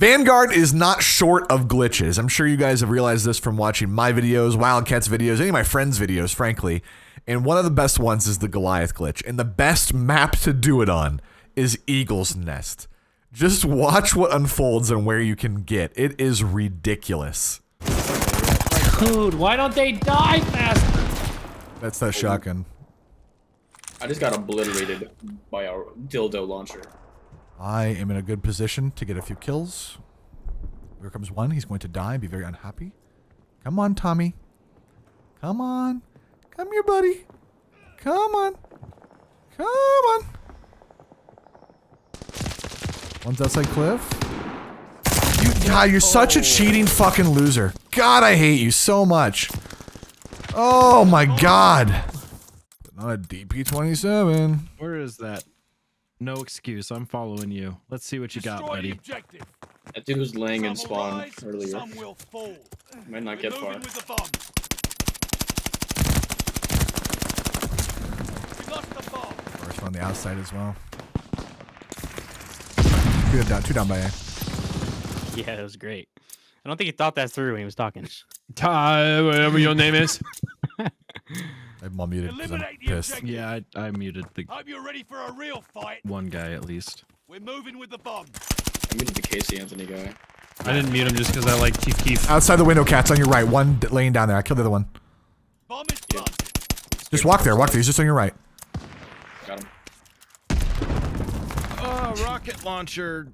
Vanguard is not short of glitches. I'm sure you guys have realized this from watching my videos, Wildcats videos, any of my friends' videos, frankly. And one of the best ones is the Goliath glitch. And the best map to do it on is Eagle's Nest. Just watch what unfolds and where you can get. It is ridiculous. Dude, why don't they die faster? That's that shotgun. I just got obliterated by our dildo launcher. I am in a good position to get a few kills. Here comes one. He's going to die and be very unhappy. Come on, Tommy. Come on. Come here, buddy. Come on. Come on. One's outside cliff. God, you're such a cheating fucking loser. God, I hate you so much. Oh my God. But not a DP27. Where is that? No excuse. I'm following you. Let's see what you got, buddy. That dude was laying in spawn earlier. Might not get far. First one on the outside as well. Two down by A. Yeah, that was great. I don't think he thought that through when he was talking. Ty, whatever your name is. I'm all muted because I'm pissed. Yeah, I muted the... Hope you're ready for a real fight. One guy, at least. We're moving with the bomb. I muted the Casey Anthony guy. I didn't mute him just because I like Keith. Outside the window, cats on your right. One laying down there. I killed the other one. Bomb is just walk there. Walk there. He's just on your right. Got him. Oh, rocket launcher.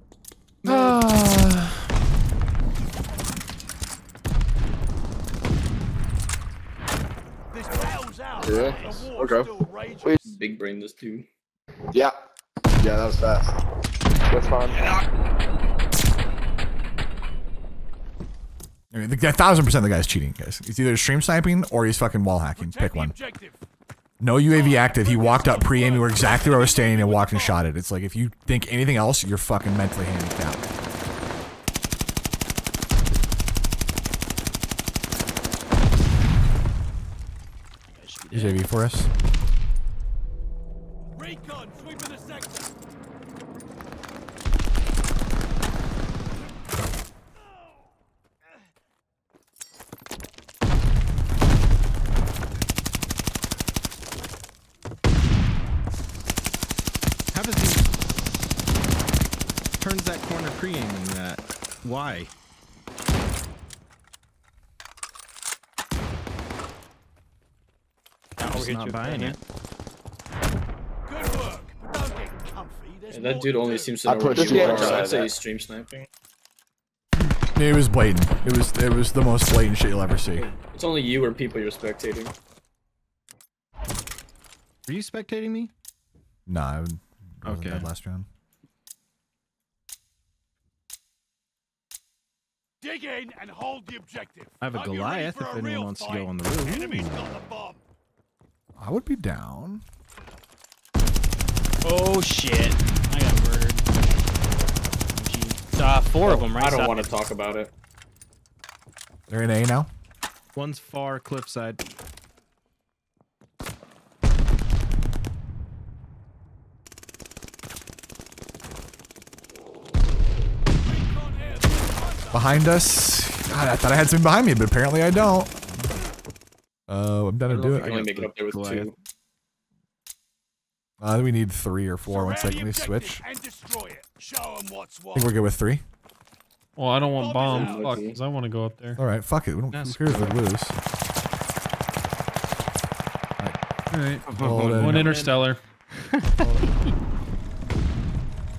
Yeah. Okay. Please. Big brain this too. Yeah. Yeah, that was fast. That's fine. I mean, 1000% the guy's cheating, guys. He's either stream sniping or he's fucking wall hacking. Pick one. No UAV active. He walked up pre-aiming where exactly where I was standing and walked and shot it. It's like if you think anything else, you're fucking mentally handicapped. UAV for us. Raycon, sweep in the sector. How does he turns that corner pre-aiming that? Why? Not buying it. Good work. Don't get comfy. Yeah, that dude only seems to know where you are. I'd say he's stream sniping. It was blatant. It was the most blatant shit you'll ever see. It's only you or people you're spectating. Were you spectating me? Nah, I wasn't dead last round. Dig in and hold the objective. I have a Goliath if anyone wants to go on the roof. Enemy's got the bomb. I would be down. Oh shit! I got murdered. Four of them, right? I don't want to talk about it. They're in A now. One's far cliffside. Behind us. God, I thought I had something behind me, but apparently I don't. I'm done to do it. I can make it up there with two. We need 3 or 4. One second, let me switch. I think we're good with 3. Well, I don't want bomb. Fuck, because I want to go up there. All right, fuck it. We don't care if we lose. All right. All right. One interstellar.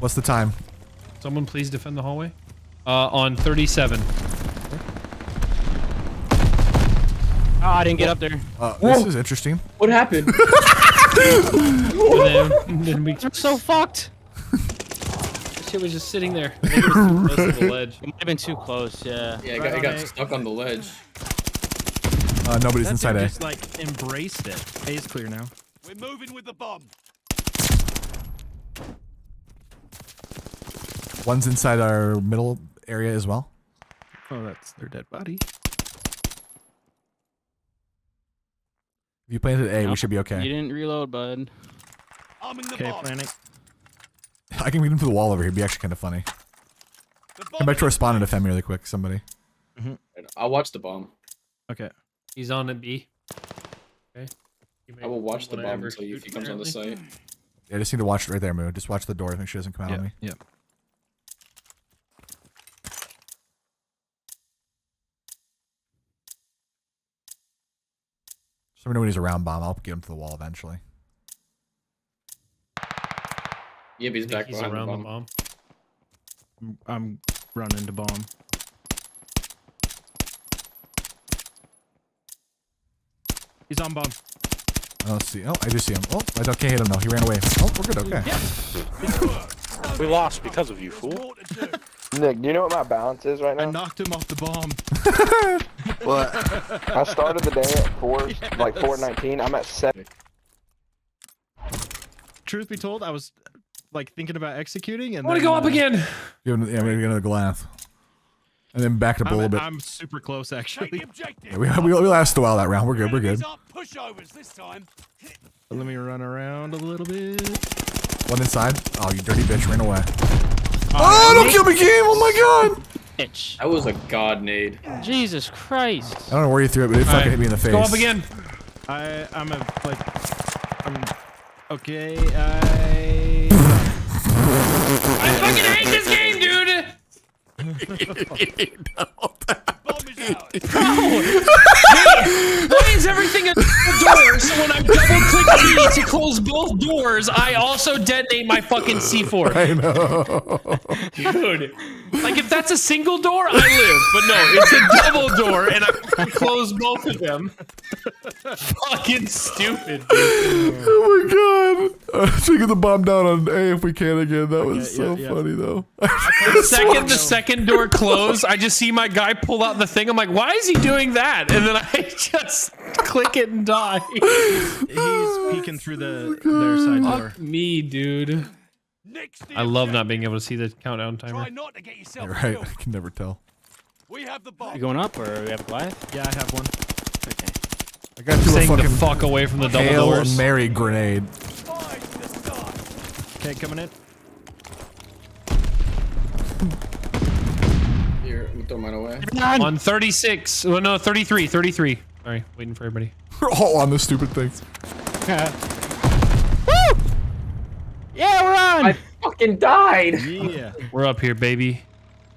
What's the time? Someone please defend the hallway. On 37. Oh, I didn't get up there. This is interesting. What happened? then we were so fucked. This shit was just sitting there. I think it was too close to the ledge. It might have been too close, yeah. Yeah, I got stuck on the ledge. Nobody's inside A. Just like embraced it. A is clear now. We're moving with the bomb. One's inside our middle area as well. Oh, that's their dead body. If you planted A, we should be okay. You didn't reload, bud. I'm in the bomb. I can beat him to the wall over here. It'd be actually kind of funny. The Come back to our spawn and defend me really quick, somebody. Mm-hmm. I'll watch the bomb. Okay. He's on a B. Okay. I will watch the bomb until he comes on the site. Yeah, I just need to watch it right there, Moo. Just watch the door. Make sure she doesn't come out on me. Yeah. Just let me know when he's around bomb. I'll get him to the wall eventually. Yeah, but he's back behind the bomb. I'm running to bomb. He's on bomb. Oh, see. Oh, I do see him. Oh, I can't hit him though. He ran away. Oh, we're good. Okay. Yeah. We lost because of you, fool. Nick, do you know what my balance is right now? I knocked him off the bomb. What? I started the day at 4, like 4:19. I'm at 7. Truth be told, I was like thinking about executing, and I want to go up again. Yeah, we're gonna Goliath. And then back to a little bit. I'm super close, actually. Yeah, we lasted a while that round. We're good. We're good. This time. Let me run around a little bit. One inside. Oh, you dirty bitch. Ran away. Oh, don't kill me, game. Oh, my God. Bitch. That was a god nade. Jesus Christ. I don't know where you threw it, but it fucking hit me in the face. Go up again. I fucking hate this game, dude. Why is everything a door? So when I double click to close both doors, I also detonate my fucking C4. I know, dude. Like if that's a single door, I live. But no, it's a double door, and I close both of them. Fucking stupid, dude. Oh my God! Taking the bomb down on A if we can again. That was so funny though. The second door closed, I just see my guy pull out the thing. I'm like, why is he doing that? And then I just click it and die. He's peeking through their side door. Fuck me, dude. I love not being able to see the countdown timer. You're right, I can never tell. We have the bomb. You going up, or we have a Goliath? Yeah, I have one. Okay. I got you fucking the fuck away from the double doors. Hail Mary grenade. Okay, coming in. Here, we throw mine away. On 36. Oh, no, 33. 33. Sorry, waiting for everybody. We're all on this stupid thing. Woo! Yeah, we're on! I fucking died! Yeah. We're up here, baby.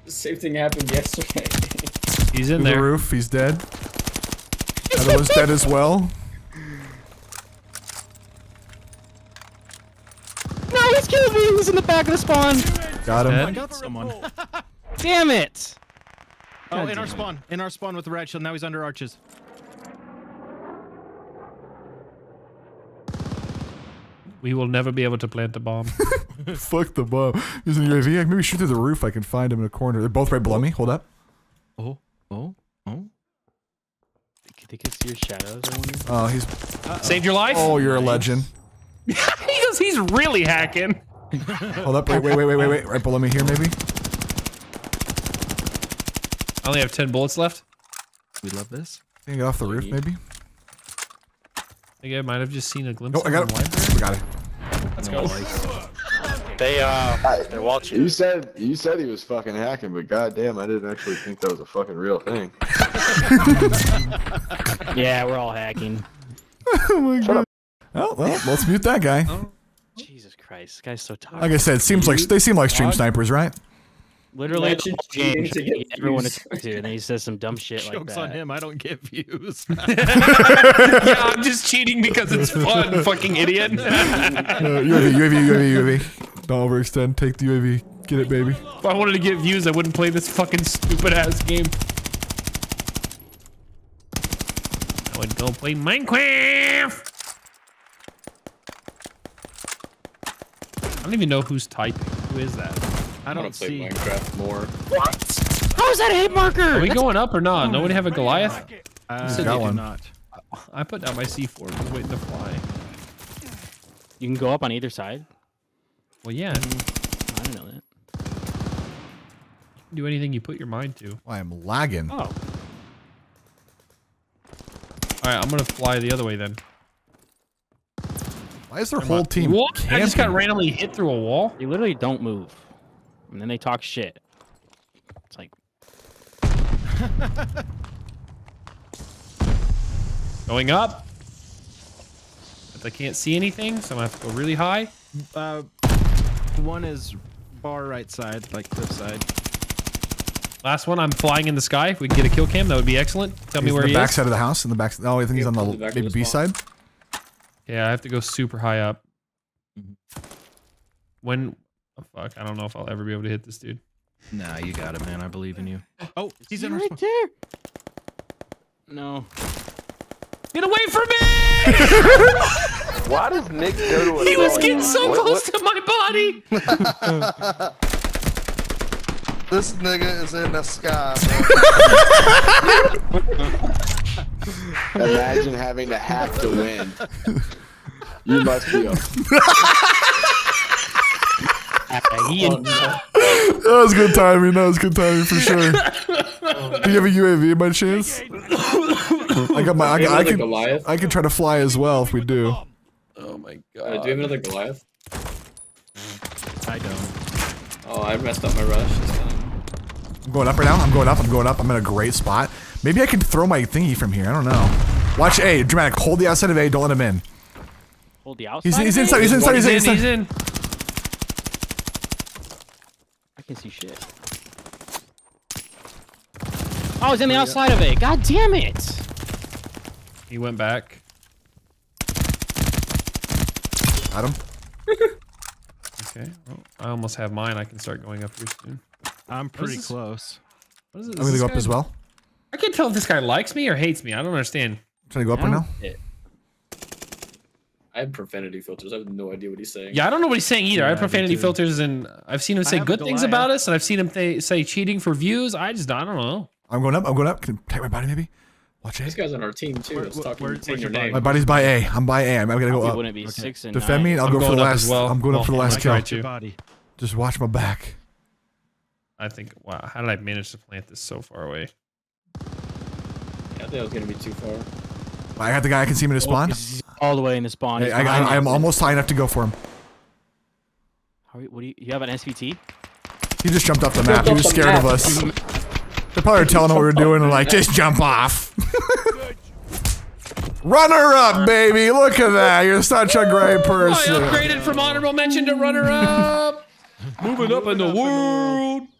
The same thing happened yesterday. He's in there. The roof, he's dead. Other's dead as well. No, he's killing me! He's in the back of the spawn! Got him. I got someone. Damn it! Oh, in our spawn. In our spawn with the red shield. Now he's under arches. We will never be able to plant the bomb. Fuck the bomb. He's in the UAV. Maybe shoot through the roof. I can find him in a corner. They're both right below me. Hold up. Oh. Oh. Oh. They can see your shadows. Oh, he's... Saved your life? Oh, you're a legend. He goes, he's really hacking. Hold up. Wait. Right below me here, maybe? I only have 10 bullets left. We love this. Can you get off the roof, maybe? I think I might have just seen a glimpse. Oh, I got it. We got it. Let's go. They're watching. You said he was fucking hacking, but goddamn, I didn't actually think that was a fucking real thing. Yeah, we're all hacking. Oh my God. Oh, well, let's mute that guy. Oh. Jesus Christ, this guy's so tired. Like I said, it seems like they seem like stream snipers, right? Literally, everyone is to, and then he says some dumb shit like that. Joke's on him, I don't get views. Yeah, I'm just cheating because it's fun, fucking idiot. UAV. Don't overextend, take the UAV. Get it, baby. If I wanted to get views, I wouldn't play this fucking stupid-ass game. I would go play Minecraft! I don't even know who's typing. Who is that? I don't see. Play Minecraft more. What? How is that a hit marker? Are we going up or not? No one have a Goliath? I got one. Not. I put down my C4. I'm waiting to fly. You can go up on either side? Well, yeah. I don't know that. You can do anything you put your mind to. Oh, I am lagging. Oh. All right, I'm going to fly the other way then. Why is their whole team camping? I just got randomly hit through a wall. You literally don't move. And then they talk shit. It's like... Going up. But I can't see anything, so I'm going to have to go really high. One is bar right side, like cliffside. Last one, I'm flying in the sky. If we can get a kill cam, that would be excellent. Tell me where he is. The back side of the house, in the back. Oh, I think he's on the maybe B side. Yeah, I have to go super high up. When... Oh, fuck, I don't know if I'll ever be able to hit this dude. Nah, you got it, man. I believe in you. Oh, he's in right there. No. Get away from me! Why does Nick go to a... He was getting so close to my body! This nigga is in the sky, man. Imagine having to have to win. You must be up. That was good timing. That was good timing for sure. Do you have a UAV by chance? I got my. I can try to fly as well if we do. Oh my god! Do you have another Goliath? I don't. Oh, I messed up my rush. I'm going up right now. I'm going up. I'm going up. I'm in a great spot. Maybe I can throw my thingy from here. I don't know. Watch A. Dramatic. Hold the outside of A. Don't let him in. Hold the outside. He's inside. He's inside. He's inside. He's in. I can see shit. Oh, I was in the outside of it. God damn it! He went back. Got him. Okay. Well, I almost have mine. I can start going up here soon. I'm pretty close. What is it? I'm gonna go up as well. I can't tell if this guy likes me or hates me. I don't understand. I'm trying to go up right now. I have profanity filters. I have no idea what he's saying. Yeah, I don't know what he's saying either. Yeah, I have profanity filters, and I've seen him say good things about us, and I've seen him say cheating for views. I don't know. I'm going up. I'm going up. Can I take my body maybe? Watch it. This guy's on our team too. Where's your name? My body's by A. I'm by A. I'm going to go up. Wouldn't it be okay. 6 and Defend nine. Me. I'll go for the last. Well. I'm going up for the last kill. Just watch my back. I think. Wow. How did I manage to plant this so far away? Yeah, I think I was going to be too far. I got the guy. I can see him in his spawn. All the way in the spawn. Hey, I'm almost high enough to go for him. What do you have an SVT? He just jumped off the map. He was scared of us. They probably were telling him what we were doing and like, just jump off. Runner up, baby. Look at that. You're such a great person. I upgraded from honorable mention to runner up. Moving up in the world.